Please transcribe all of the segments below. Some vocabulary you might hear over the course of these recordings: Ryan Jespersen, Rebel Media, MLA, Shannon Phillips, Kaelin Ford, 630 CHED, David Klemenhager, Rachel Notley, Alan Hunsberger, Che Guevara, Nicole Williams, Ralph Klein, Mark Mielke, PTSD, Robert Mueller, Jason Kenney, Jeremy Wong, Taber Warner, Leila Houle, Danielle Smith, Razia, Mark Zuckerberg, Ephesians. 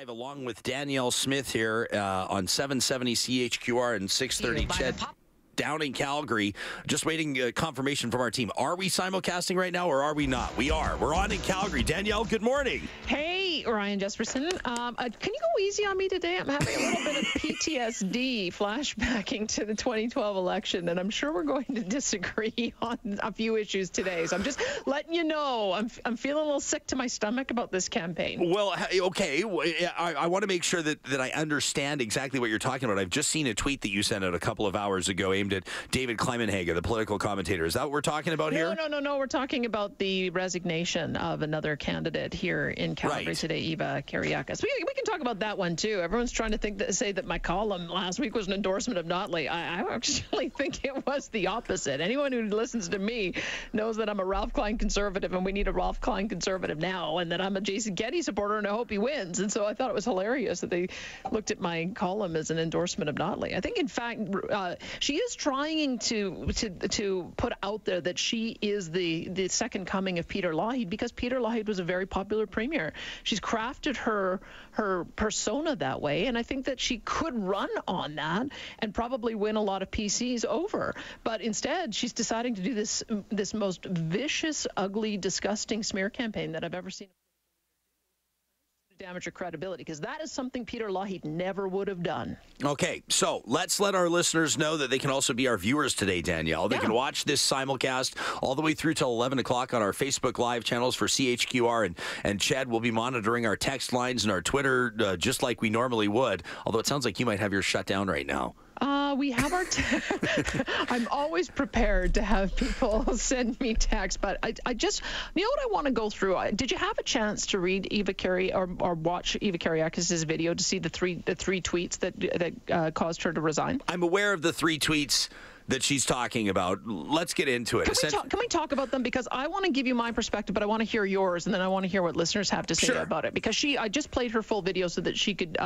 live along with Danielle Smith here on 770 CHQR and 630 CHED down in Calgary. Just waiting confirmation from our team. Are we simulcasting right now or are we not? We are. We're on in Calgary. Danielle, good morning. Hey, Ryan Jespersen. Can you go easy on me today? I'm having a little bit of PTSD flashbacking to the 2012 election, and I'm sure we're going to disagree on a few issues today. So I'm just letting you know, I'm feeling a little sick to my stomach about this campaign. Well, okay. I want to make sure that I understand exactly what you're talking about. I've just seen a tweet that you sent out a couple of hours ago, aimed at David Klemenhager, the political commentator. Is that what we're talking about here? No. We're talking about the resignation of another candidate here in Calgary today, Eva Kiriakos. We can talk about that one too. Everyone's trying to say that my column last week was an endorsement of Notley. I actually think it was the opposite. Anyone who listens to me knows that I'm a Ralph Klein conservative, and we need a Ralph Klein conservative now, and that I'm a Jason Kenney supporter, and I hope he wins. And so I thought it was hilarious that they looked at my column as an endorsement of Notley. I think, in fact, she is trying to put out there that she is the second coming of Peter Lougheed, because Peter Lougheed was a very popular premier. She's crafted her persona that way, and I think that she could run on that and probably win a lot of PCs over. But instead, she's deciding to do this most vicious, ugly, disgusting smear campaign that I've ever seen. Damage your credibility, because that is something Peter Lougheed never would have done. Okay, so let's let our listeners know that they can also be our viewers today, Danielle. They can watch this simulcast all the way through till 11 o'clock on our Facebook Live channels for CHQR and CHED. We'll be monitoring our text lines and our Twitter just like we normally would, although it sounds like you might have your shut down right now. We have our I'm always prepared to have people send me texts, but I just, you know what I want to go through? Did you have a chance to read Eva Kiri or watch Eva Kiriakos' video to see the three tweets that caused her to resign? I'm aware of the three tweets that she's talking about. Let's get into it. Can we talk about them? Because I want to give you my perspective, but I want to hear yours, and then I want to hear what listeners have to say about it. Because I just played her full video so that she could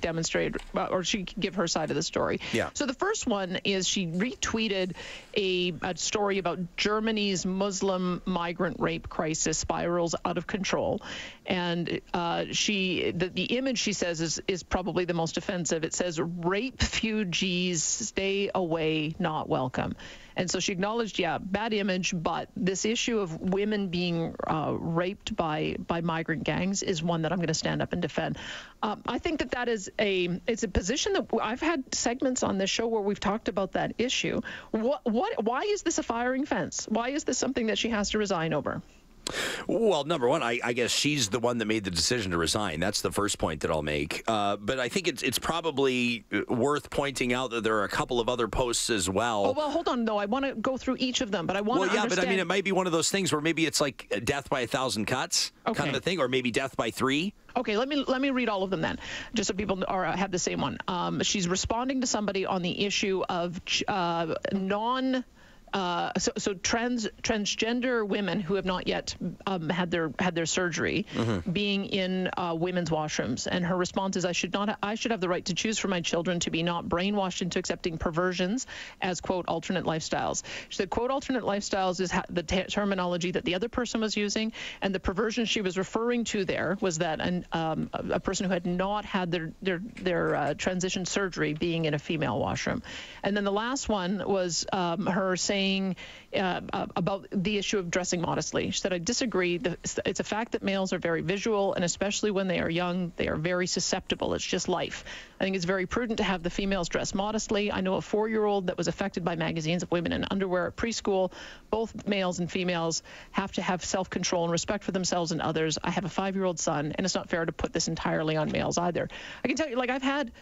demonstrate, or she could give her side of the story. Yeah. So the first one is she retweeted a story about Germany's Muslim migrant rape crisis spirals out of control, and the image she says is probably the most offensive. It says, "Rape refugees stay away, not welcome." And so she acknowledged, bad image, but this issue of women being raped by migrant gangs is one that I'm going to stand up and defend. I think that is it's a position that I've had segments on this show where we've talked about that issue. Why is this a firing fence? Why is this something that she has to resign over? Well, number one, I guess she's the one that made the decision to resign. That's the first point that I'll make. But I think it's probably worth pointing out that there are a couple of other posts as well. Oh, well, hold on, though. I want to go through each of them, but I want to understand. Well, yeah, but I mean, it might be one of those things where maybe it's like death by 1,000 cuts kind of a thing, or maybe death by 3. Okay, let me read all of them then, just so people have the same one. She's responding to somebody on the issue of transgender women who have not yet had their surgery being in women's washrooms, and her response is, I should have the right to choose for my children to be not brainwashed into accepting perversions as, quote, alternate lifestyles. She said, quote, alternate lifestyles is the terminology that the other person was using, and the perversion she was referring to there was that a person who had not had their transition surgery being in a female washroom. And then the last one was her saying about the issue of dressing modestly. She said, I disagree. It's a fact that males are very visual, and especially when they are young, they are very susceptible. It's just life. I think it's very prudent to have the females dress modestly. I know a 4-year-old that was affected by magazines of women in underwear at preschool. Both males and females have to have self-control and respect for themselves and others. I have a 5-year-old son, and it's not fair to put this entirely on males either. I can tell you, like, I've had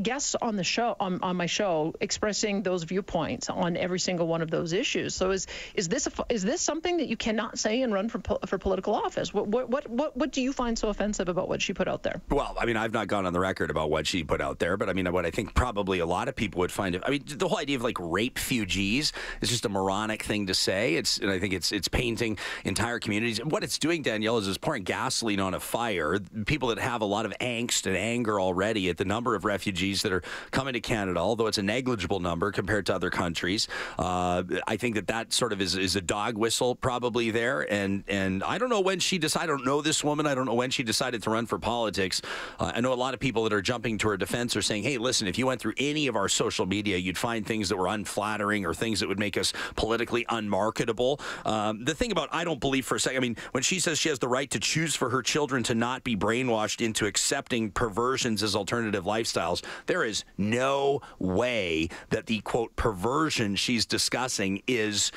guests on the show, on my show, expressing those viewpoints on every single one of those issues. So is this something that you cannot say and run for political office? What do you find so offensive about what she put out there? Well, I mean, I've not gone on the record about what she put out there, but I mean, what I think probably a lot of people would find it. I mean, the whole idea of like rape refugees is just a moronic thing to say. And I think it's painting entire communities. And what it's doing, Danielle, is pouring gasoline on a fire. People that have a lot of angst and anger already at the number of refugees that are coming to Canada, although it's a negligible number compared to other countries. I think that sort of is a dog whistle probably there. And I don't know when she decided, I don't know this woman, I don't know when she decided to run for politics. I know a lot of people that are jumping to her defense are saying, hey, listen, if you went through any of our social media, you'd find things that were unflattering or things that would make us politically unmarketable. The thing about, I don't believe for a second, I mean, when she says she has the right to choose for her children to not be brainwashed into accepting perversions as alternative lifestyles, there is no way that the, quote, perversion she's discussing is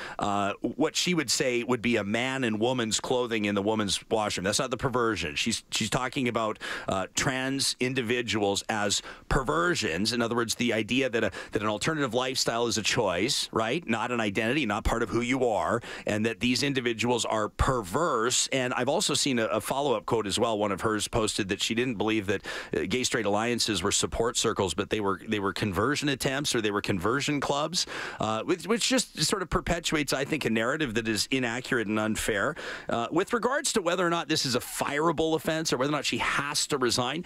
what she would say would be a man in woman's clothing in the woman's washroom. That's not the perversion. She's talking about trans individuals as perversions. In other words, the idea that an alternative lifestyle is a choice, right? Not an identity, not part of who you are, and that these individuals are perverse. And I've also seen a follow-up quote as well. One of hers posted that she didn't believe that gay-straight alliances were support circles, but they were conversion attempts, or they were conversion clubs, which just sort of perpetuates, I think, a narrative that is inaccurate and unfair. With regards to whether or not this is a fireable offense or whether or not she has to resign,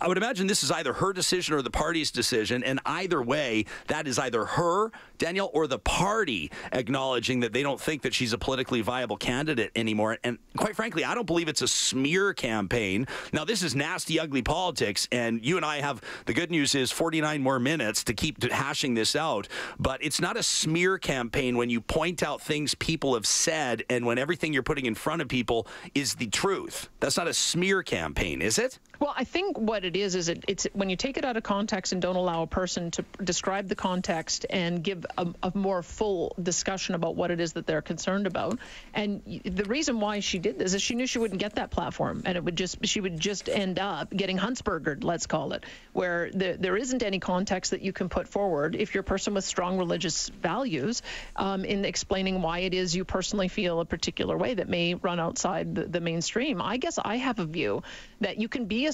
I would imagine this is either her decision or the party's decision, and either way, that is either her, Danielle, or the party acknowledging that they don't think that she's a politically viable candidate anymore. And quite frankly, I don't believe it's a smear campaign. Now, this is nasty, ugly politics, and you and I have, the good news is, 49 more minutes to keep hashing this out, but it's not a smear campaign when you point out things people have said and when everything you're putting in front of people is the truth. That's not a smear campaign, is it? Well, I think what it is it's when you take it out of context and don't allow a person to describe the context and give a more full discussion about what it is that they're concerned about. And the reason why she did this is she knew she wouldn't get that platform, and she would just end up getting Huntsbergered, let's call it, where there isn't any context that you can put forward if you're a person with strong religious values in explaining why it is you personally feel a particular way that may run outside the mainstream. I guess I have a view that you can be a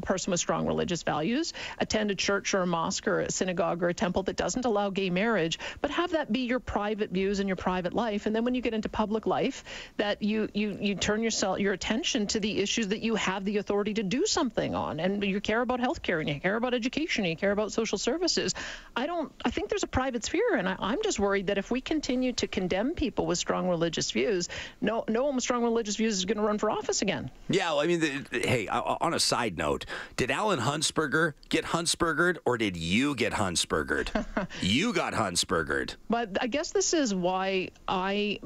person with strong religious values, attend a church or a mosque or a synagogue or a temple that doesn't allow gay marriage, but have that be your private views and your private life. And then when you get into public life, that you turn your attention to the issues that you have the authority to do something on, and you care about healthcare, and you care about education, and you care about social services. I think there's a private sphere, and I'm just worried that if we continue to condemn people with strong religious views, no one with strong religious views is going to run for office again. Yeah, well, I mean, hey, on a side note, did Alan Hunsberger get Huntsbergered, or did you get Huntsbergered? You got Huntsbergered. But I guess this is why I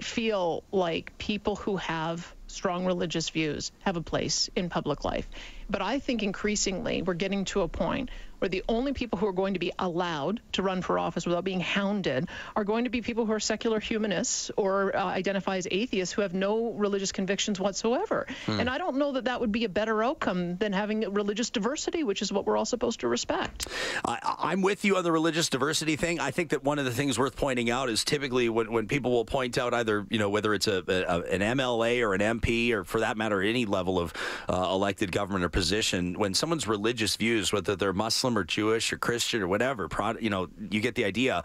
feel like people who have strong religious views have a place in public life. But I think increasingly we're getting to a point where the only people who are going to be allowed to run for office without being hounded are going to be people who are secular humanists or identify as atheists who have no religious convictions whatsoever. And I don't know that that would be a better outcome than having religious diversity, which is what we're all supposed to respect. I'm with you on the religious diversity thing. I think that one of the things worth pointing out is typically when people will point out either, you know, whether it's an MLA or an MP, or for that matter, any level of elected government or position, when someone's religious views, whether they're Muslim or Jewish or Christian or whatever, you know, you get the idea.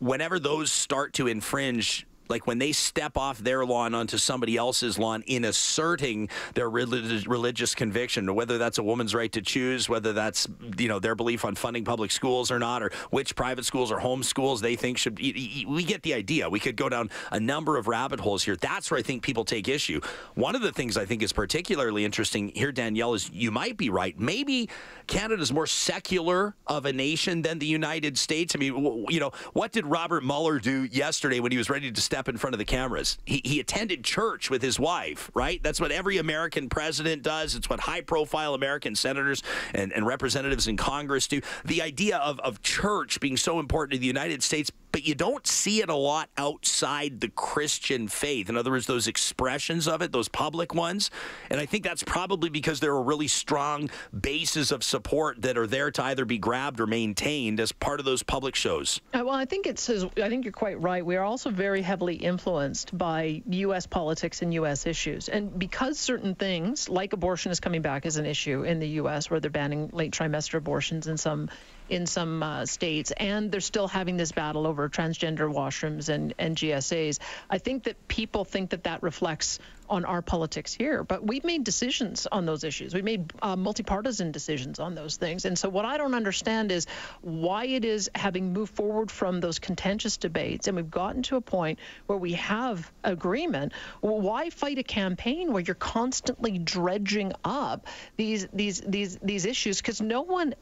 Whenever those start to infringe, like when they step off their lawn onto somebody else's lawn in asserting their religious conviction, whether that's a woman's right to choose, whether that's, you know, their belief on funding public schools or not, or which private schools or home schools they think should be, we get the idea. We could go down a number of rabbit holes here. That's where I think people take issue. One of the things I think is particularly interesting here, Danielle, is you might be right. Maybe Canada's more secular of a nation than the United States. I mean, you know, what did Robert Mueller do yesterday when he was ready to step in front of the cameras? He attended church with his wife, right? That's what every American president does. It's what high-profile American senators and representatives in Congress do. The idea of church being so important to the United States, but you don't see it a lot outside the Christian faith. In other words, those expressions of it, those public ones. And I think that's probably because there are really strong bases of support that are there to either be grabbed or maintained as part of those public shows. Well, I think you're quite right. We are also very heavily influenced by U.S. politics and U.S. issues. And because certain things, like abortion is coming back as an issue in the U.S., where they're banning late trimester abortions in some in some states, and they're still having this battle over transgender washrooms and GSAs. I think that people think that that reflects on our politics here, but we've made decisions on those issues. We made multi-partisan decisions on those things. And so what I don't understand is why it is, having moved forward from those contentious debates, and we've gotten to a point where we have agreement, why fight a campaign where you're constantly dredging up these issues? Because no one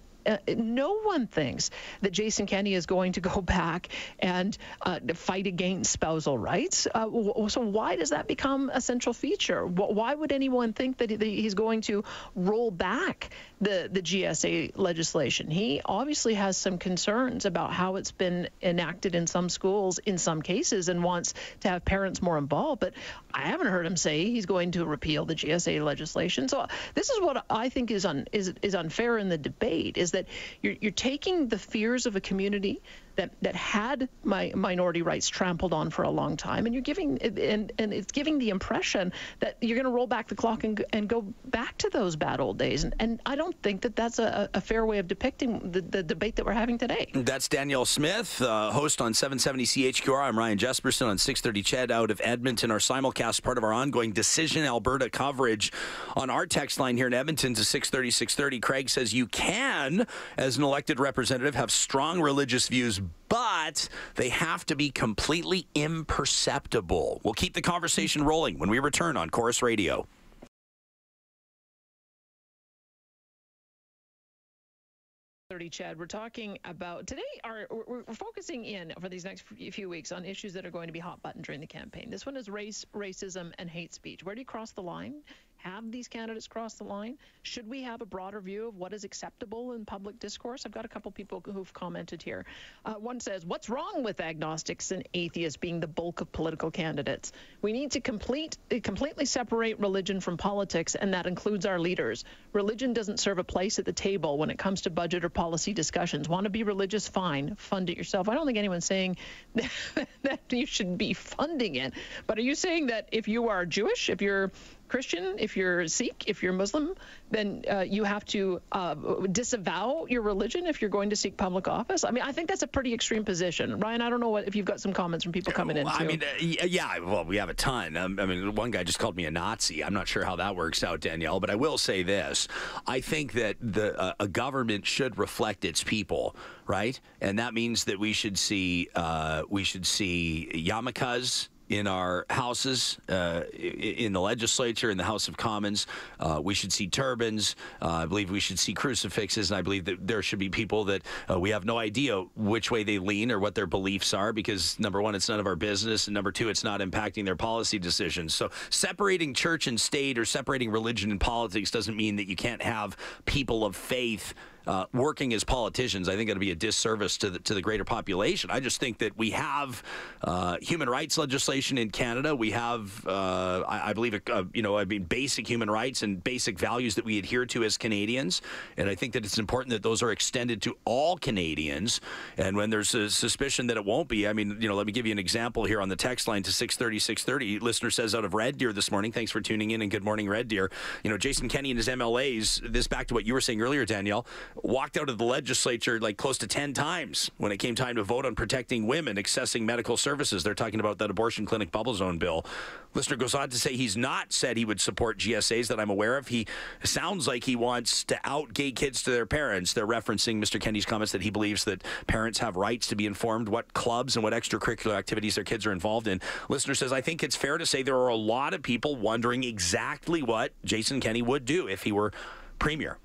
thinks that Jason Kenney is going to go back and fight against spousal rights. So why does that become a central feature? Why would anyone think that he's going to roll back the GSA legislation? He obviously has some concerns about how it's been enacted in some schools in some cases and wants to have parents more involved. But I haven't heard him say he's going to repeal the GSA legislation. So this is what I think is unfair in the debate, is that you're taking the fears of a community that had minority rights trampled on for a long time, and you're giving, and it's giving the impression that you're going to roll back the clock and go back to those bad old days. And I don't think that that's a fair way of depicting the debate that we're having today. That's Danielle Smith, host on 770 CHQR. I'm Ryan Jespersen on 630 CHED out of Edmonton. Our simulcast, part of our ongoing Decision Alberta coverage. On our text line here in Edmonton to 630. Craig says you can, as an elected representative, have strong religious views, but they have to be completely imperceptible. We'll keep the conversation rolling when we return on Chorus Radio. Chad, we're talking about today, we're focusing in for these next few weeks on issues that are going to be hot button during the campaign. This one is race, racism, and hate speech. Where do you cross the line? Have these candidates crossed the line? Should we have a broader view of what is acceptable in public discourse? I've got a couple people who've commented here. One says, what's wrong with agnostics and atheists being the bulk of political candidates? We need to completely separate religion from politics, and that includes our leaders. Religion doesn't serve a place at the table when it comes to budget or policy discussions. Want to be religious? Fine. Fund it yourself. I don't think anyone's saying that you should be funding it. But are you saying that if you are Jewish, if you're Christian, if you're Sikh, if you're Muslim, then you have to disavow your religion if you're going to seek public office? I mean, I think that's a pretty extreme position. Ryan, I don't know if you've got some comments from people coming in, too. I mean, yeah, well, we have a ton. I mean, one guy just called me a Nazi. I'm not sure how that works out, Danielle, but I will say this. I think that a government should reflect its people, right? And that means that we should see yarmulkes in our houses, in the legislature, in the House of Commons. We should see turbans. I believe we should see crucifixes, and I believe that there should be people that we have no idea which way they lean or what their beliefs are, because number one, it's none of our business, and number two, it's not impacting their policy decisions. So separating church and state or separating religion and politics doesn't mean that you can't have people of faith working as politicians. I think it'll be a disservice to the greater population. I just think that we have human rights legislation in Canada. We have, I believe, basic human rights and basic values that we adhere to as Canadians. And I think that it's important that those are extended to all Canadians. And when there's a suspicion that it won't be, I mean, let me give you an example here on the text line to 630. Listener says out of Red Deer this morning, thanks for tuning in and good morning, Red Deer. Jason Kenney and his MLAs, this back to what you were saying earlier, Danielle, walked out of the legislature like close to 10 times when it came time to vote on protecting women accessing medical services. They're talking about that abortion clinic bubble zone bill. Listener goes on to say he's not said he would support GSAs that I'm aware of. He sounds like he wants to out gay kids to their parents. They're referencing Mr. Kenny's comments that he believes that parents have rights to be informed what clubs and what extracurricular activities their kids are involved in. Listener says, I think it's fair to say there are a lot of people wondering exactly what Jason Kenney would do if he were premier.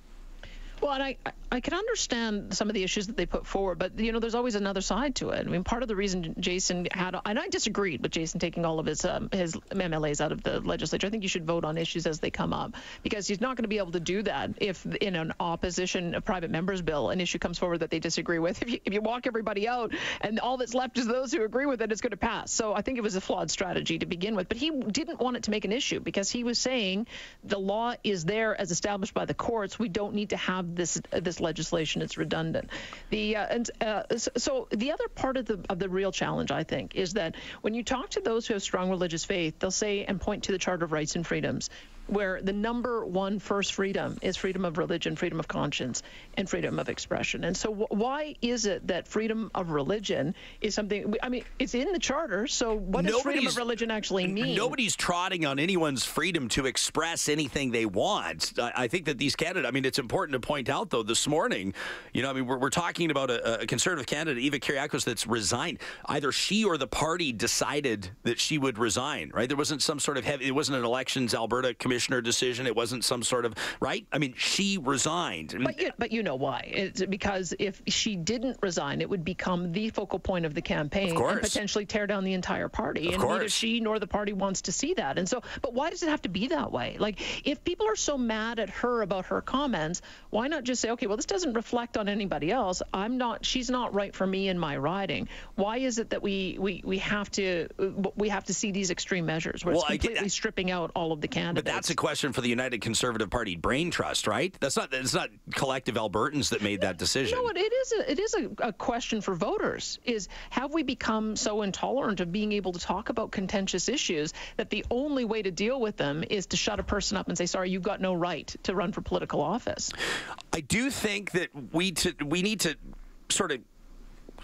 Well, and I can understand some of the issues that they put forward, but, there's always another side to it. I mean, part of the reason Jason had, and I disagreed with Jason taking all of his MLAs out of the legislature. I think you should vote on issues as they come up, because he's not going to be able to do that if in an opposition private member's bill, an issue comes forward that they disagree with. If you walk everybody out and all that's left is those who agree with it, it's going to pass. So I think it was a flawed strategy to begin with, but he didn't want it to make an issue because he was saying the law is there as established by the courts. We don't need to have this legislation. It's redundant. So the other part of the real challenge, I think, is that when you talk to those who have strong religious faith, they'll say and point to the Charter of Rights and Freedoms. where the number one first freedom is freedom of religion, freedom of conscience, and freedom of expression. And so why is it that freedom of religion is something, I mean, it's in the charter, so what does freedom of religion actually mean? Nobody's trotting on anyone's freedom to express anything they want. I think that these candidates, I mean, it's important to point out, though, this morning, you know, I mean, we're talking about a conservative candidate, Eva Kiriakos, that's resigned. Either she or the party decided that she would resign, right? There wasn't some sort of heavy, it wasn't an Elections Alberta Commissioner decision. It wasn't some sort of, right? I mean, she resigned. But you know why. It's because if she didn't resign, it would become the focal point of the campaign and potentially tear down the entire party. Of course. Neither she nor the party wants to see that. And so, but why does it have to be that way? Like, if people are so mad at her about her comments, why not just say, okay, well, this doesn't reflect on anybody else. She's not right for me in my riding. Why is it that we have to see these extreme measures where it's completely stripping out all of the candidates? But that's a question for the United Conservative Party brain trust, right? It's not collective Albertans that made that decision. No, it is a question for voters. Is, have we become so intolerant of being able to talk about contentious issues that the only way to deal with them is to shut a person up and say, sorry, you've got no right to run for political office? I do think that we need to sort of,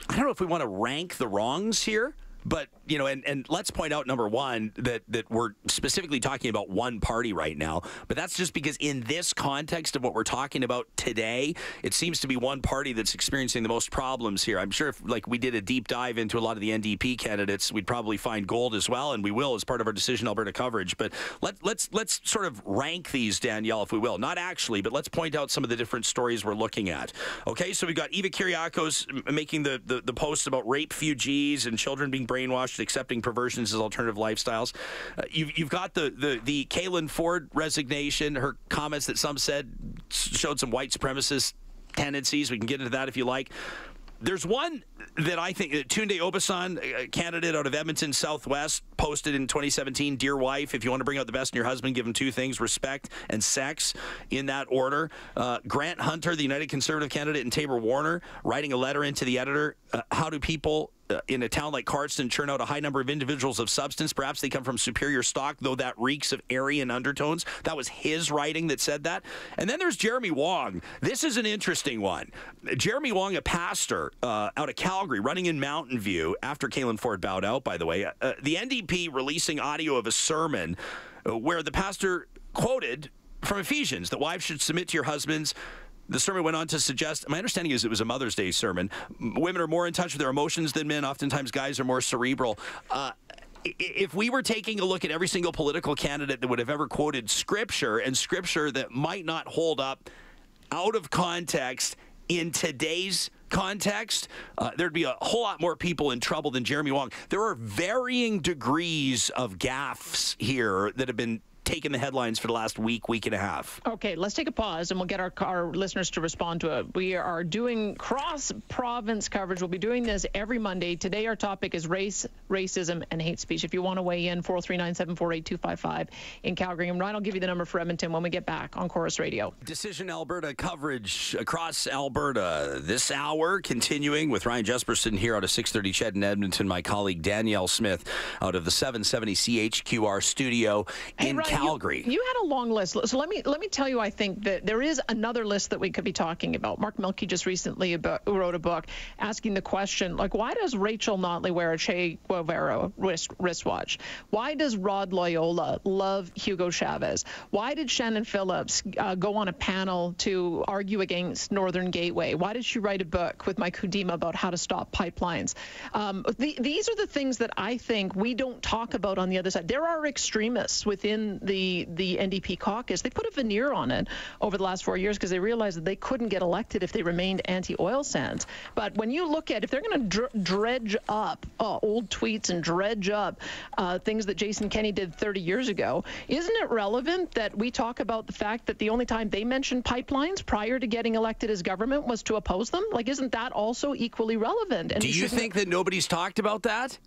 I don't know if we want to rank the wrongs here, but, you know, and let's point out, number one, that we're specifically talking about one party right now, but that's just because in this context of what we're talking about today, it seems to be one party that's experiencing the most problems here. I'm sure if, like, we did a deep dive into a lot of the NDP candidates, we'd probably find gold as well, and we will as part of our Decision Alberta coverage. But let's sort of rank these, Danielle, if we will. Not actually, but let's point out some of the different stories we're looking at. Okay, so we've got Eva Kiriakos making the posts about rape fugees and children being brainwashed, accepting perversions as alternative lifestyles. You've got the Kaelin Ford resignation, her comments that some said showed some white supremacist tendencies. We can get into that if you like. There's one that I think, Tunde Obasan, a candidate out of Edmonton Southwest, posted in 2017, "Dear wife, if you want to bring out the best in your husband, give him two things, respect and sex," in that order. Grant Hunter, the United Conservative candidate, and Taber Warner, writing a letter into the editor, how do people in a town like Cardston churn out a high number of individuals of substance? Perhaps they come from superior stock, though that reeks of Aryan undertones. That was his writing that said that. And then there's Jeremy Wong. This is an interesting one. Jeremy Wong, a pastor out of Calgary, running in Mountain View, after Kaelin Ford bowed out, by the way. The NDP releasing audio of a sermon where the pastor quoted from Ephesians that wives should submit to your husbands. The sermon went on to suggest, my understanding is it was a Mother's Day sermon, women are more in touch with their emotions than men. Oftentimes guys are more cerebral. If we were taking a look at every single political candidate that would have ever quoted scripture, and scripture that might not hold up out of context in today's context, there'd be a whole lot more people in trouble than Jeremy Wong. There are varying degrees of gaffes here that have been taking the headlines for the last week and a half. Okay, let's take a pause and we'll get our listeners to respond to it. We are doing cross-province coverage. We'll be doing this every Monday. Today our topic is race, racism, and hate speech. If you want to weigh in, 403-974-8255 in Calgary. And Ryan, I'll give you the number for Edmonton when we get back on Chorus Radio. Decision Alberta coverage across Alberta this hour, continuing with Ryan Jespersen here out of 630 CHED in Edmonton, my colleague Danielle Smith out of the 770 CHQR studio in Calgary. Calgary. You had a long list. So let me tell you, I think that there is another list that we could be talking about. Mark Mielke just recently wrote a book asking the question, like, why does Rachel Notley wear a Che Guevara wristwatch? Why does Rod Loyola love Hugo Chavez? Why did Shannon Phillips go on a panel to argue against Northern Gateway? Why did she write a book with Mike Kudima about how to stop pipelines? These are the things that I think we don't talk about on the other side. There are extremists within the NDP caucus. They put a veneer on it over the last 4 years because they realized that they couldn't get elected if they remained anti-oil sands. But when you look at, if they're going to dredge up old tweets and dredge up things that Jason Kenney did 30 years ago, isn't it relevant that we talk about the fact that the only time they mentioned pipelines prior to getting elected as government was to oppose them? Like, isn't that also equally relevant? And do you think that nobody's talked about that?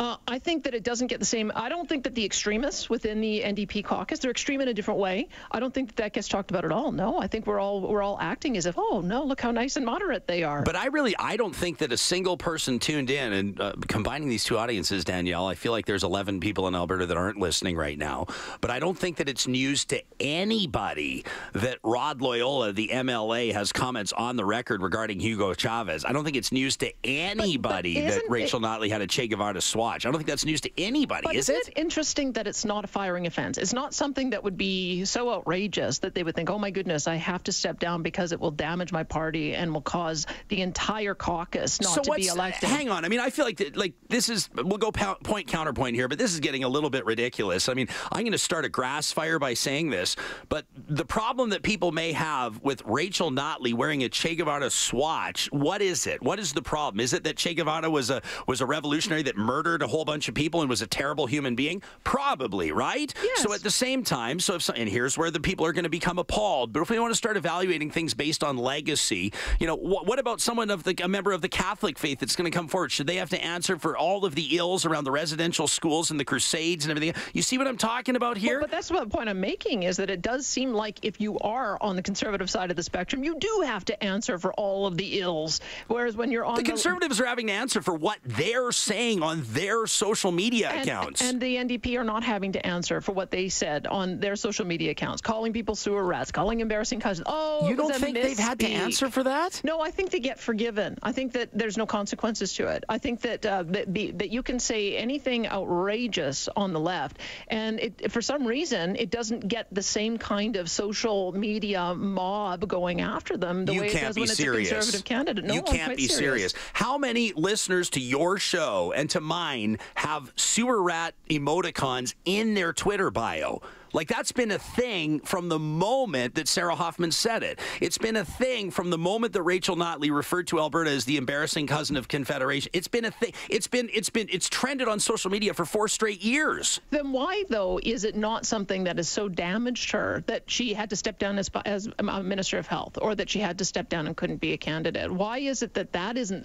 I think that it doesn't get the same. I don't think that the extremists within the NDP caucus, they're extreme in a different way. I don't think that that gets talked about at all. No, I think we're all acting as if, oh, no, look how nice and moderate they are. But I don't think that a single person tuned in, and combining these two audiences, Danielle, I feel like there's 11 people in Alberta that aren't listening right now. But I don't think that it's news to anybody that Rod Loyola, the MLA, has comments on the record regarding Hugo Chavez. I don't think it's news to anybody that Rachel Notley had a Che Guevara swatch. I don't think that's news to anybody, but is it? Isn't it interesting that it's not a firing offense? It's not something that would be so outrageous that they would think, oh my goodness, I have to step down because it will damage my party and will cause the entire caucus not to be elected. Hang on. I mean, I feel like this is, we'll go point counterpoint here, but this is getting a little bit ridiculous. I mean, I'm going to start a grass fire by saying this, but the problem that people may have with Rachel Notley wearing a Che Guevara swatch, what is it? What is the problem? Is it that Che Guevara was a revolutionary that murdered a whole bunch of people and was a terrible human being? Probably, right? Yes. So at the same time, and here's where the people are going to become appalled. But if we want to start evaluating things based on legacy, you know, what about someone a member of the Catholic faith that's going to come forward? Should they have to answer for all of the ills around the residential schools and the Crusades and everything? You see what I'm talking about here? But that's what the point I'm making is that it does seem like if you are on the conservative side of the spectrum, you do have to answer for all of the ills. Whereas when you're on the conservatives are having to answer for what they're saying on their social media accounts. And the NDP are not having to answer for what they said on their social media accounts, calling people sewer rats, calling embarrassing cousins. Oh, you don't think they've had to answer for that? No, I think they get forgiven. I think that there's no consequences to it. I think that that you can say anything outrageous on the left, and for some reason it doesn't get the same kind of social media mob going after them the way it does when it's a conservative candidate. No, you can't be serious. How many listeners to your show and to mine have sewer rat emoticons in their Twitter bio? Like, that's been a thing from the moment that Sarah Hoffman said it. It's been a thing from the moment that Rachel Notley referred to Alberta as the embarrassing cousin of Confederation. It's been a thing. It's trended on social media for 4 straight years. Then why, though, is it not something that has so damaged her that she had to step down as a Minister of Health, or that she had to step down and couldn't be a candidate? Why is it that isn't?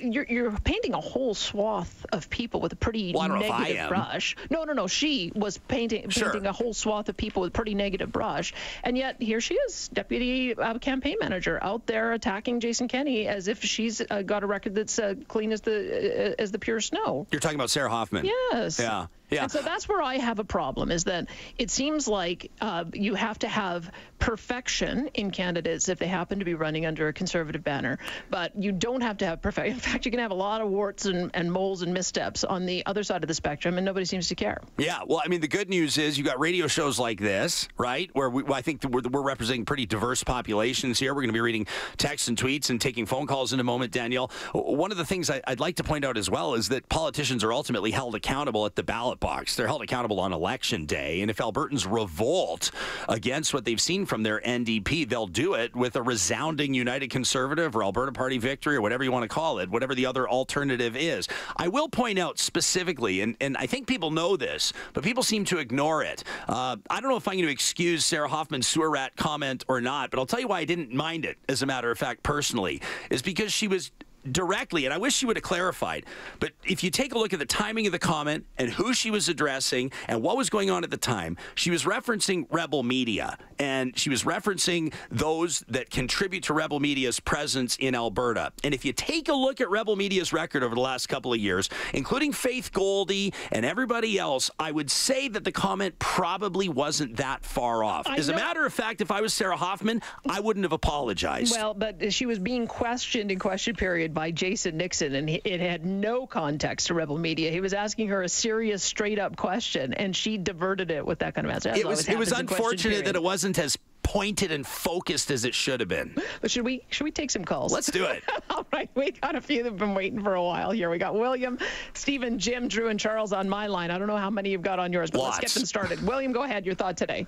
You're painting a whole swath of people with a pretty negative brush. No. She was painting a whole swath of people with pretty negative brush, and yet here she is, deputy campaign manager, out there attacking Jason Kenney as if she's got a record that's clean as the pure snow. You're talking about Sarah Hoffman. Yes. Yeah. Yeah. And so that's where I have a problem, is that it seems like you have to have perfection in candidates if they happen to be running under a conservative banner, but you don't have to have perfection. In fact, you can have a lot of warts and moles and missteps on the other side of the spectrum, and nobody seems to care. Yeah, well, I mean, the good news is you got radio shows like this, right, where I think we're representing pretty diverse populations here. We're going to be reading texts and tweets and taking phone calls in a moment, Danielle. One of the things I'd like to point out as well is that politicians are ultimately held accountable at the ballot box. They're held accountable on election day, and if Albertans revolt against what they've seen from their NDP, they'll do it with a resounding United Conservative or Alberta Party victory, or whatever you want to call it, whatever the other alternative is. I will point out specifically, and I think people know this, but people seem to ignore it. I don't know if I'm going to excuse Sarah Hoffman's sewer rat comment or not, but I'll tell you why I didn't mind it, as a matter of fact, personally, is because she was directly, and I wish she would have clarified, but if you take a look at the timing of the comment and who she was addressing and what was going on at the time, she was referencing Rebel Media, and she was referencing those that contribute to Rebel Media's presence in Alberta. And if you take a look at Rebel Media's record over the last couple of years, including Faith Goldie and everybody else, I would say that the comment probably wasn't that far off. As a matter of fact, if I was Sarah Hoffman, I wouldn't have apologized. Well, but she was being questioned in question period by Jason Nixon, and it had no context to Rebel Media. He was asking her a serious, straight-up question, and she diverted it with that kind of answer. It was unfortunate that it wasn't as pointed and focused as it should have been. But should we take some calls? Let's do it. All right, we got a few that have been waiting for a while here. We got William, Stephen, Jim, Drew, and Charles on my line. I don't know how many you've got on yours, but Lots. Let's get them started. William, go ahead. Your thought today.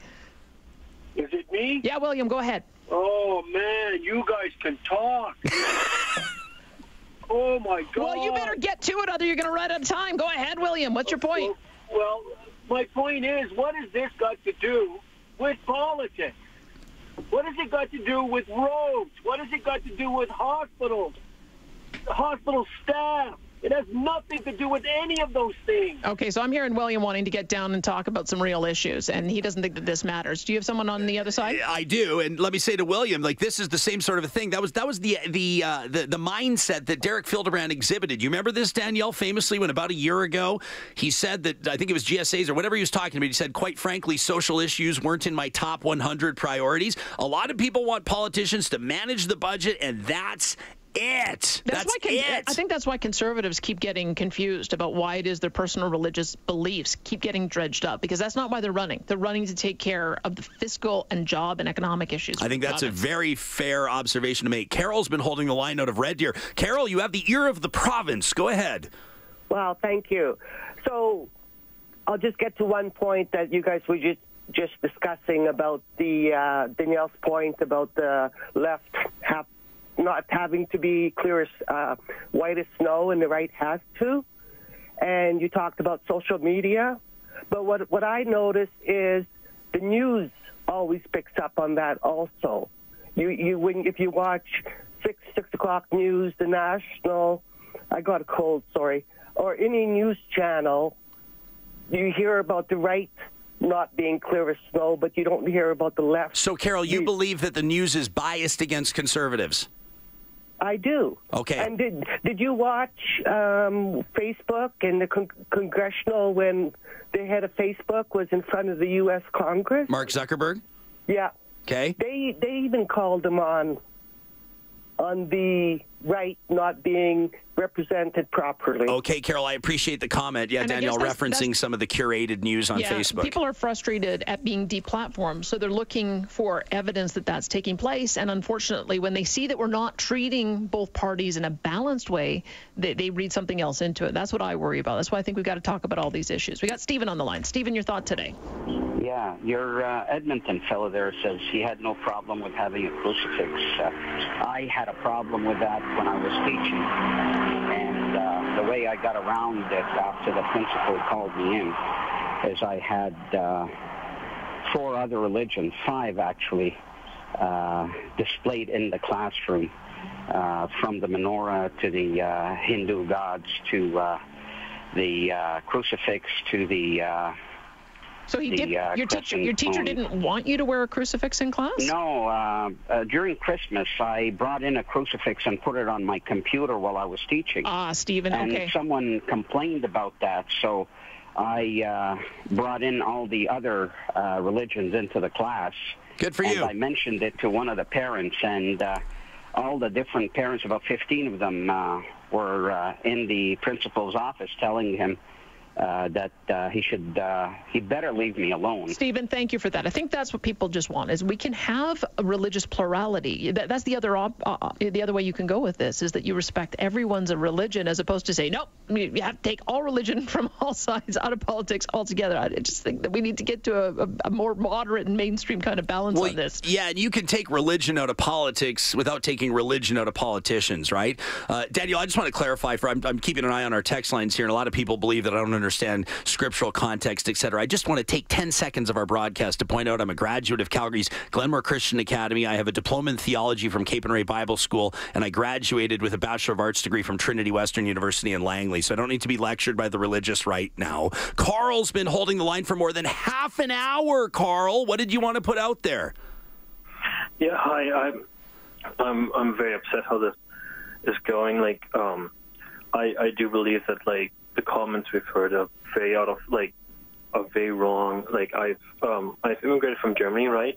Is it me? Yeah, William, go ahead. Oh, man, you guys can talk. Oh, my God. Well, you better get to it, other you're going to run out of time. Go ahead, William. What's your point? Well, my point is, what has this got to do with politics? What has it got to do with roads? What has it got to do with hospitals, hospital staff? It has nothing to do with any of those things. Okay, so I'm hearing William wanting to get down and talk about some real issues, and he doesn't think that this matters. Do you have someone on the other side? I do, and let me say to William, like, this is the same sort of a thing. That was the mindset that Derek Fildebrand exhibited. You remember this, Danielle, famously, when about a year ago, he said that, I think it was GSAs or whatever he was talking about, he said, quite frankly, social issues weren't in my top 100 priorities. A lot of people want politicians to manage the budget, and that's it. That's why I think that's why conservatives keep getting confused about why it is their personal religious beliefs keep getting dredged up, because that's not why they're running. They're running to take care of the fiscal and job and economic issues. I think that's a very fair observation to make. Carol's been holding the line out of Red Deer. Carol, you have the ear of the province. Go ahead. Well, thank you. So I'll just get to one point that you guys were just discussing about the Danielle's point about the left half not having to be clear as white as snow, and the right has to. And you talked about social media. But what I notice is the news always picks up on that also. If you watch 6 o'clock news, the national, I got a cold, sorry, or any news channel, you hear about the right not being clear as snow, but you don't hear about the left. So, Carol, you believe that the news is biased against conservatives? I do. Okay. And did you watch Facebook and the congressional when the head of Facebook was in front of the U.S. Congress? Mark Zuckerberg? Yeah. Okay. They even called him on the right not being represented properly. Okay, Carol, I appreciate the comment. Yeah, and Danielle, referencing some of the curated news on Facebook. People are frustrated at being deplatformed, so they're looking for evidence that that's taking place. And unfortunately, when they see that we're not treating both parties in a balanced way, they read something else into it. That's what I worry about. That's why I think we've got to talk about all these issues. We got Stephen on the line. Stephen, your thought today? Yeah, your Edmonton fellow there says he had no problem with having a crucifix. I had a problem with that when I was teaching, and the way I got around it after the principal called me in is I had four other religions, five actually, displayed in the classroom, from the menorah to the Hindu gods to the crucifix to the... So your teacher didn't want you to wear a crucifix in class? No. During Christmas, I brought in a crucifix and put it on my computer while I was teaching. Ah, Stephen, okay. And someone complained about that, so I brought in all the other religions into the class. Good for you. And I mentioned it to one of the parents, and all the different parents, about 15 of them, were in the principal's office telling him that he better leave me alone. Stephen, thank you for that. I think that's what people just want, is we can have a religious plurality. That's the other way you can go with this, is that you respect everyone's religion, as opposed to say, nope, you have to take all religion from all sides out of politics altogether. I just think that we need to get to a more moderate and mainstream kind of balance on this. Yeah, and you can take religion out of politics without taking religion out of politicians, right? Danielle, I just want to clarify, I'm keeping an eye on our text lines here, and a lot of people believe that I don't understand scriptural context, etc. I just want to take 10 seconds of our broadcast to point out I'm a graduate of Calgary's Glenmore Christian Academy. I have a diploma in theology from Cape and Ray Bible School, and I graduated with a Bachelor of Arts degree from Trinity Western University in Langley, so I don't need to be lectured by the religious right now. Carl's been holding the line for more than half an hour. Carl, what did you want to put out there? Yeah, hi. I'm very upset how this is going. Like, I do believe that, like, the comments we've heard are very out of, like, are very wrong. Like, I've immigrated from Germany, right?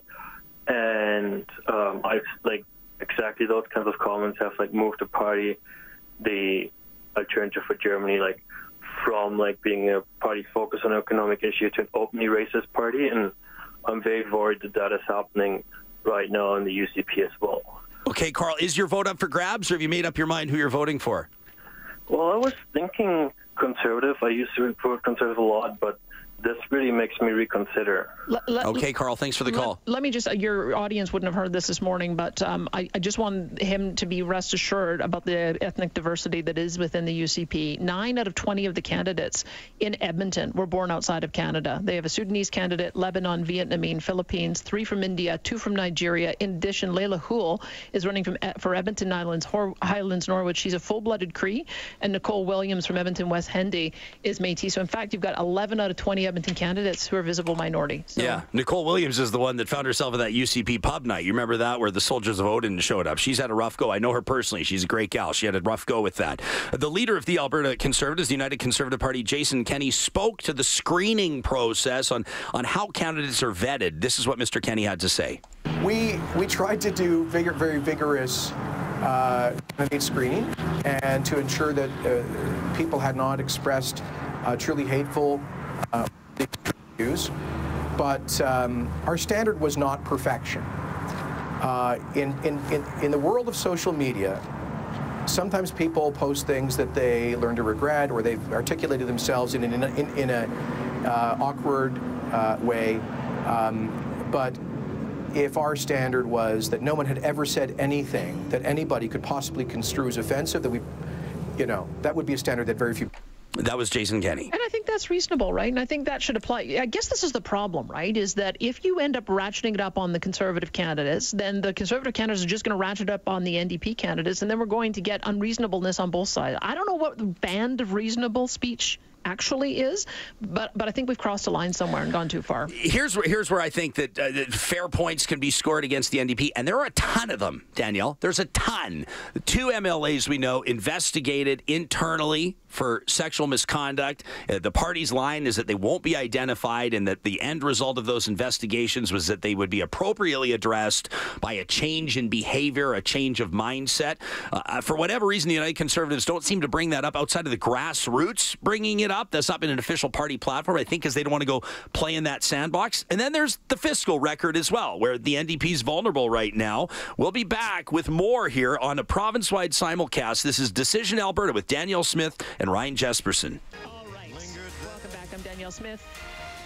And I've, like, exactly those kinds of comments have, like, moved the party, the Alternative for Germany, like, from, like, being a party focused on an economic issue to an openly racist party. And I'm very worried that that is happening right now in the UCP as well. Okay, Carl, is your vote up for grabs, or have you made up your mind who you're voting for? Well, I was thinking conservative. I used to vote conservative a lot, but this really makes me reconsider. Okay, Carl, thanks for the call. Let me just, your audience wouldn't have heard this morning, but I just want him to be rest assured about the ethnic diversity that is within the UCP. 9 out of 20 of the candidates in Edmonton were born outside of Canada. They have a Sudanese candidate, Lebanon, Vietnamese, Philippines, 3 from India, 2 from Nigeria. In addition, Leila Houle is running for Edmonton Highlands, Norwood. She's a full-blooded Cree, and Nicole Williams from Edmonton West Hendy is Métis. So in fact, you've got 11 out of 20 Edmonton candidates who are visible minority. So. Yeah, Nicole Williams is the one that found herself at that UCP pub night. You remember that, where the Soldiers of Odin showed up. She's had a rough go. I know her personally. She's a great gal. She had a rough go with that. The leader of the Alberta Conservatives, the United Conservative Party, Jason Kenney, spoke to the screening process on how candidates are vetted. This is what Mr. Kenney had to say. We tried to do very vigorous candidate screening and to ensure that people had not expressed truly hateful views, but our standard was not perfection. In the world of social media, sometimes people post things that they learn to regret, or they've articulated themselves in an awkward way, but if our standard was that no one had ever said anything that anybody could possibly construe as offensive, that we, you know, that would be a standard that very few. That was Jason Kenney. And I think that's reasonable, right? And I think that should apply. I guess this is the problem, right, is that if you end up ratcheting it up on the Conservative candidates, then the Conservative candidates are just going to ratchet up on the NDP candidates, and then we're going to get unreasonableness on both sides. I don't know what the band of reasonable speech actually is, but I think we've crossed a line somewhere and gone too far. Here's where I think that fair points can be scored against the NDP, and there are a ton of them, Danielle. There's a ton. 2 MLAs we know investigated internally for sexual misconduct. The party's line is that they won't be identified, and that the end result of those investigations was that they would be appropriately addressed by a change in behavior, a change of mindset. For whatever reason, the United Conservatives don't seem to bring that up outside of the grassroots bringing it up. That's not been an official party platform, I think, because they don't want to go play in that sandbox. And then there's the fiscal record as well, where the NDP's vulnerable right now. We'll be back with more here on a province-wide simulcast. This is Decision Alberta with Danielle Smith and Ryan Jespersen. All right. Welcome back. I'm Danielle Smith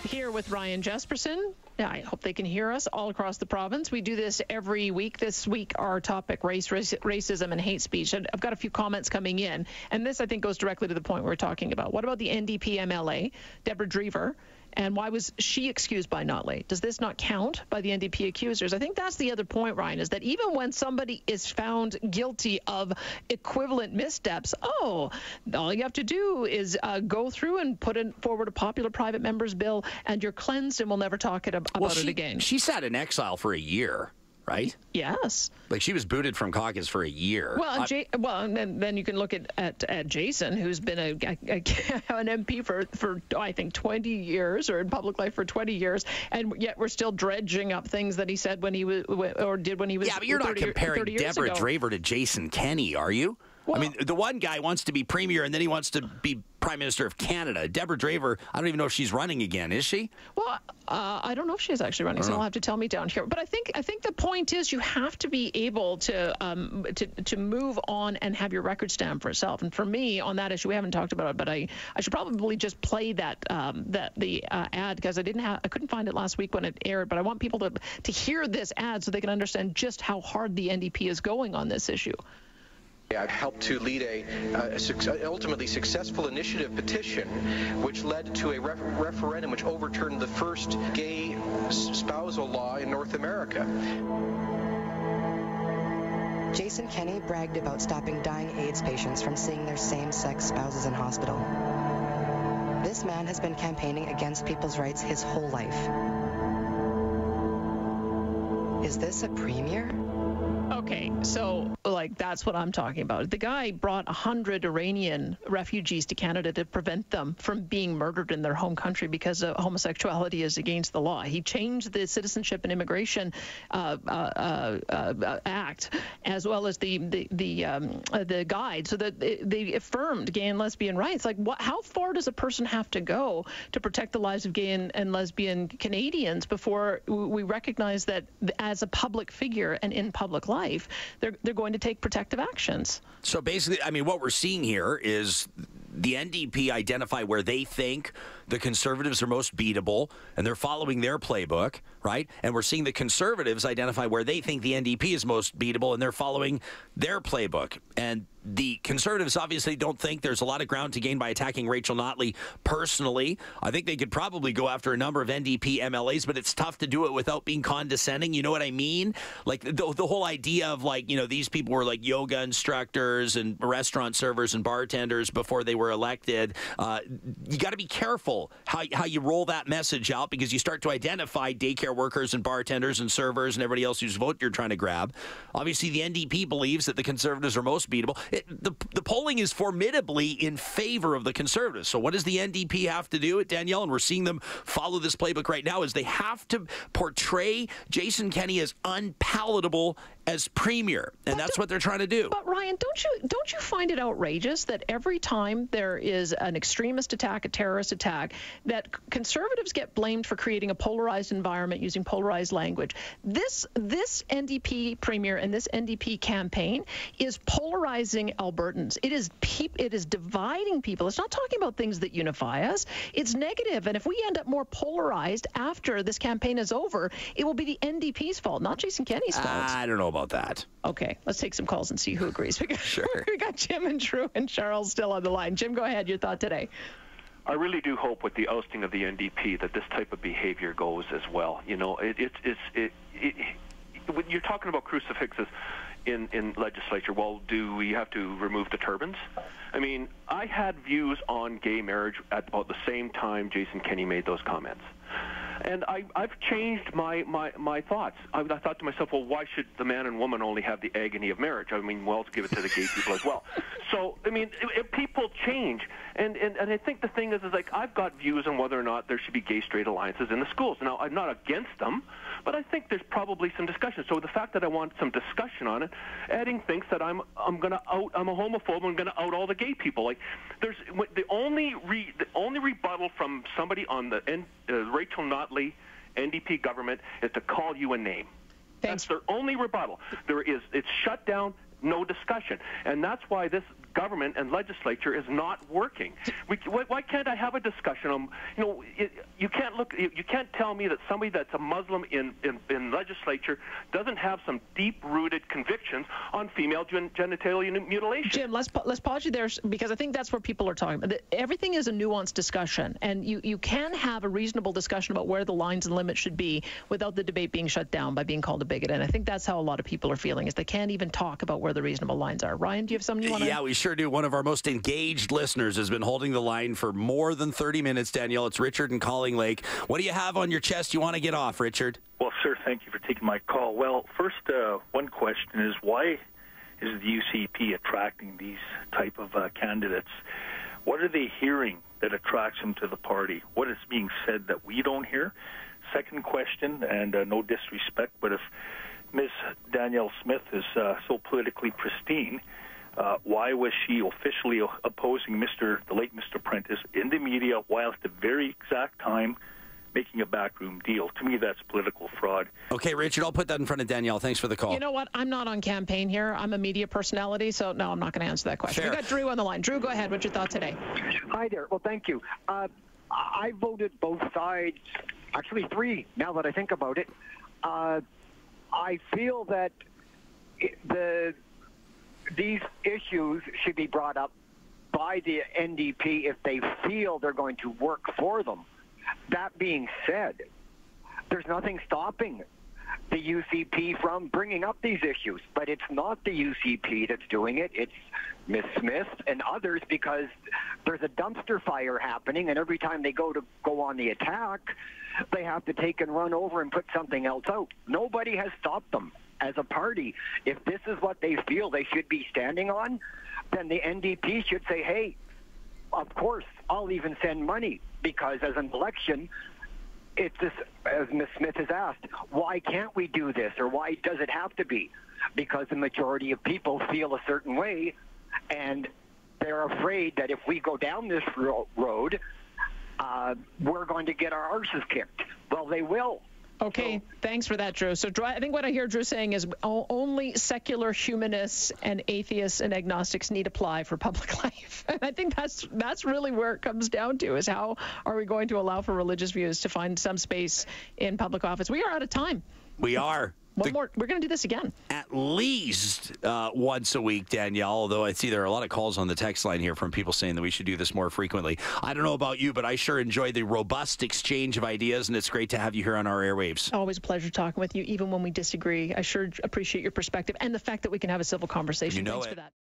here with Ryan Jespersen. I hope they can hear us all across the province. We do this every week. This week, our topic, race, racism, and hate speech. And I've got a few comments coming in. And this, I think, goes directly to the point we're talking about. What about the NDP MLA, Deborah Drever? And why was she excused by Notley? Does this not count by the NDP accusers? I think that's the other point, Ryan, is that even when somebody is found guilty of equivalent missteps, all you have to do is go through and put in forward a popular private member's bill, and you're cleansed, and we'll never talk about it again. She sat in exile for a year. Right? Yes. Like, she was booted from caucus for a year. Well, and then you can look at Jason, who's been an MP for I think 20 years, or in public life for 20 years, and yet we're still dredging up things that he said when he was Yeah, but you're not comparing Deborah Drever to Jason Kenney, are you? Well, I mean, the one guy wants to be premier, and then he wants to be Prime Minister of Canada. Deborah Drever, I don't even know if she's running again, is she? Well, I don't know if she's actually running, so you'll have to tell me down here. But I think the point is you have to be able to move on and have your record stand for itself. And for me, on that issue, we haven't talked about it, but I should probably just play the ad, because I couldn't find it last week when it aired. But I want people to hear this ad so they can understand just how hard the NDP is going on this issue. I've helped to lead a ultimately successful initiative petition, which led to a referendum which overturned the first gay spousal law in North America. Jason Kenney bragged about stopping dying AIDS patients from seeing their same-sex spouses in hospital. This man has been campaigning against people's rights his whole life. Is this a premier? Okay, so, like, that's what I'm talking about. The guy brought 100 Iranian refugees to Canada to prevent them from being murdered in their home country because homosexuality is against the law. He changed the Citizenship and Immigration Act, as well as the guide, so that they affirmed gay and lesbian rights. Like, how far does a person have to go to protect the lives of gay and lesbian Canadians before we recognize that as a public figure and in public life, they're going to take protective actions? So basically, I mean, what we're seeing here is the NDP identify where they think the Conservatives are most beatable, and they're following their playbook, right? And we're seeing the Conservatives identify where they think the NDP is most beatable, and they're following their playbook. And the Conservatives obviously don't think there's a lot of ground to gain by attacking Rachel Notley personally. I think they could probably go after a number of NDP MLAs, but it's tough to do it without being condescending. You know what I mean? Like the whole idea of, like, you know, these people were like yoga instructors and restaurant servers and bartenders before they were elected. You got to be careful how you roll that message out, because you start to identify daycare workers and bartenders and servers and everybody else whose vote you're trying to grab. Obviously, the NDP believes that the Conservatives are most beatable. The polling is formidably in favor of the Conservatives. So what does the NDP have to do, Danielle? And we're seeing them follow this playbook right now, is they have to portray Jason Kenney as unpalatable as premier, and that's what they're trying to do. But Ryan, don't you find it outrageous that every time there is an extremist attack, a terrorist attack, that Conservatives get blamed for creating a polarized environment using polarized language? This NDP premier and this NDP campaign is polarizing Albertans. It is dividing people. It's not talking about things that unify us. It's negative, and if we end up more polarized after this campaign is over, it will be the NDP's fault, not Jason Kenney's fault. I don't know about that. Okay, let's take some calls and see who agrees. We got Jim and Drew and Charles still on the line. Jim, go ahead. Your thought today. I really do hope with the ousting of the NDP that this type of behavior goes as well. You know, when you're talking about crucifixes in legislature, well, do we have to remove the turbans? I mean, I had views on gay marriage at about the same time Jason Kenney made those comments. And I've changed my thoughts. I thought to myself, well, why should the man and woman only have the agony of marriage? I mean, well, to give it to the gay people as well. So, I mean, people change. And I think the thing is like, I've got views on whether or not there should be gay-straight alliances in the schools. Now, I'm not against them, but I think there's probably some discussion. So the fact that I want some discussion on it, adding thinks that I'm a homophobe, I'm going to out all the gay people. Like, there's the only rebuttal from somebody on the Rachel Notley NDP government is to call you a name. Thanks. That's their only rebuttal. It's shut down, no discussion, and that's why this government and legislature is not working. Why can't I have a discussion on, you know, you can't tell me that somebody that's a Muslim in legislature doesn't have some deep-rooted convictions on female genitalia mutilation. Jim, let's pause you there, because I think that's where people are talking about. Everything is a nuanced discussion, and you can have a reasonable discussion about where the lines and limits should be without the debate being shut down by being called a bigot. And I think that's how a lot of people are feeling, is they can't even talk about where the reasonable lines are. Ryan, do you have something you want to? Yeah, we sure do. One of our most engaged listeners has been holding the line for more than 30 minutes, Danielle. It's Richard in Calling Lake. What do you have on your chest you want to get off, Richard? Well, sir, thank you for taking my call. Well, first, one question is, why is the UCP attracting these type of candidates? What are they hearing that attracts them to the party? What is being said that we don't hear? Second question, and no disrespect, but if Ms. Danielle Smith is so politically pristine, why was she officially opposing the late Mr. Prentice in the media, while at the very exact time making a backroom deal? To me, that's political fraud. Okay, Richard, I'll put that in front of Danielle. Thanks for the call. You know what? I'm not on campaign here. I'm a media personality, so no, I'm not going to answer that question. Fair. We got Drew on the line. Drew, go ahead. What's your thought today? Hi there. Well, thank you. I voted both sides, actually three, now that I think about it. I feel that these issues should be brought up by the NDP if they feel they're going to work for them. That being said, there's nothing stopping the UCP from bringing up these issues, but it's not the UCP that's doing it. It's Ms. Smith and others, because there's a dumpster fire happening, and every time they go on the attack, they have to take and run over and put something else out. Nobody has stopped them as a party. If this is what they feel they should be standing on, then the NDP should say, hey, of course, I'll even send money, because as an election, it's this, as Ms. Smith has asked, why can't we do this, or why does it have to be? Because the majority of people feel a certain way, and they're afraid that if we go down this road, we're going to get our arses kicked. Well, they will. Okay, so, thanks for that, Drew. So I think what I hear Drew saying is only secular humanists and atheists and agnostics need apply for public life. And I think that's really where it comes down to, is how are we going to allow for religious views to find some space in public office? We are out of time. We are. One more. We're going to do this again. At least once a week, Danielle, although I see there are a lot of calls on the text line here from people saying that we should do this more frequently. I don't know about you, but I sure enjoy the robust exchange of ideas, and it's great to have you here on our airwaves. Always a pleasure talking with you, even when we disagree. I sure appreciate your perspective and the fact that we can have a civil conversation. You know Thanks for that.